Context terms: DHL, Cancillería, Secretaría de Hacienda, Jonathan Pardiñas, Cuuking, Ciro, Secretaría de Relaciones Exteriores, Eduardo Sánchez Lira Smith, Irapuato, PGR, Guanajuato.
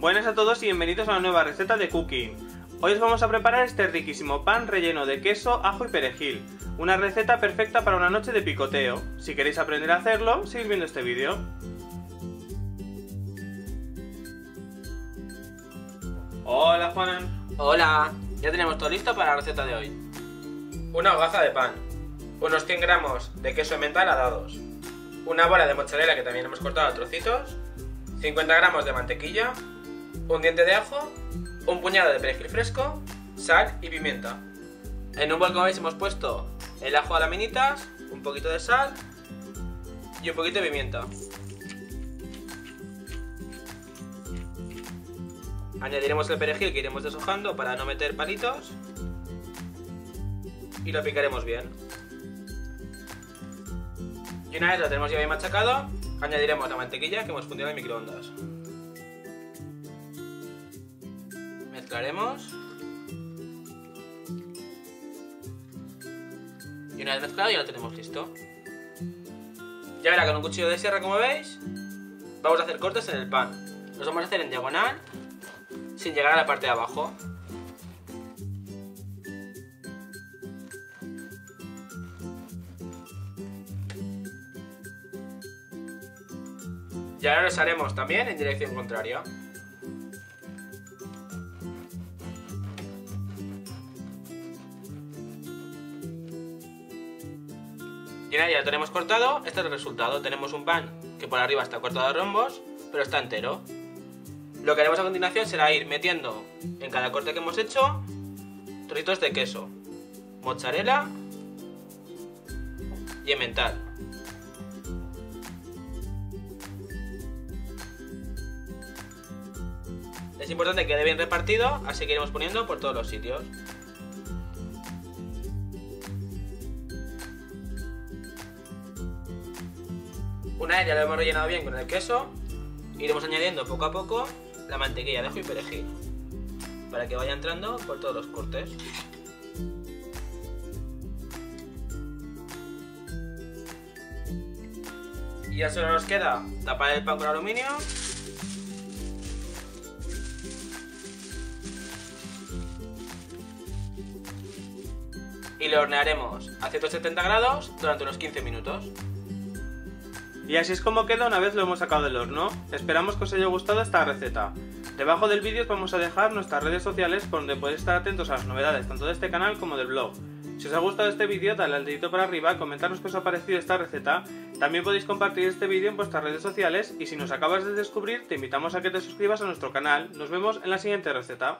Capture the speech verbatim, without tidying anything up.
Buenas a todos y bienvenidos a una nueva receta de Cuuking. Hoy os vamos a preparar este riquísimo pan relleno de queso, ajo y perejil. Una receta perfecta para una noche de picoteo. Si queréis aprender a hacerlo, seguid viendo este vídeo. Hola Juanan. Hola, ya tenemos todo listo para la receta de hoy. Una hogaza de pan, unos cien gramos de queso emmental a dados, una bola de mozzarella que también hemos cortado a trocitos, cincuenta gramos de mantequilla, un diente de ajo, un puñado de perejil fresco, sal y pimienta. En un bol, como veis, hemos puesto el ajo a laminitas, un poquito de sal y un poquito de pimienta. Añadiremos el perejil que iremos deshojando para no meter palitos y lo picaremos bien. Y una vez lo tenemos ya bien machacado, añadiremos la mantequilla que hemos fundido en el microondas. Mezclaremos. Y una vez mezclado ya lo tenemos listo. Y ahora con un cuchillo de sierra, como veis, vamos a hacer cortes en el pan. Los vamos a hacer en diagonal, sin llegar a la parte de abajo. Y ahora los haremos también en dirección contraria. Y ahora ya lo tenemos cortado, este es el resultado. Tenemos un pan que por arriba está cortado a rombos, pero está entero. Lo que haremos a continuación será ir metiendo en cada corte que hemos hecho trocitos de queso, mozzarella y emmental. Es importante que quede bien repartido, así que iremos poniendo por todos los sitios. Una vez ya lo hemos rellenado bien con el queso, iremos añadiendo poco a poco la mantequilla de ajo y perejil para que vaya entrando por todos los cortes. Y ya solo nos queda tapar el pan con aluminio y lo hornearemos a ciento setenta grados durante unos quince minutos. Y así es como queda una vez lo hemos sacado del horno. Esperamos que os haya gustado esta receta. Debajo del vídeo os vamos a dejar nuestras redes sociales por donde podéis estar atentos a las novedades tanto de este canal como del blog. Si os ha gustado este vídeo, dadle al dedito para arriba, comentadnos qué os ha parecido esta receta. También podéis compartir este vídeo en vuestras redes sociales y si nos acabas de descubrir te invitamos a que te suscribas a nuestro canal. Nos vemos en la siguiente receta.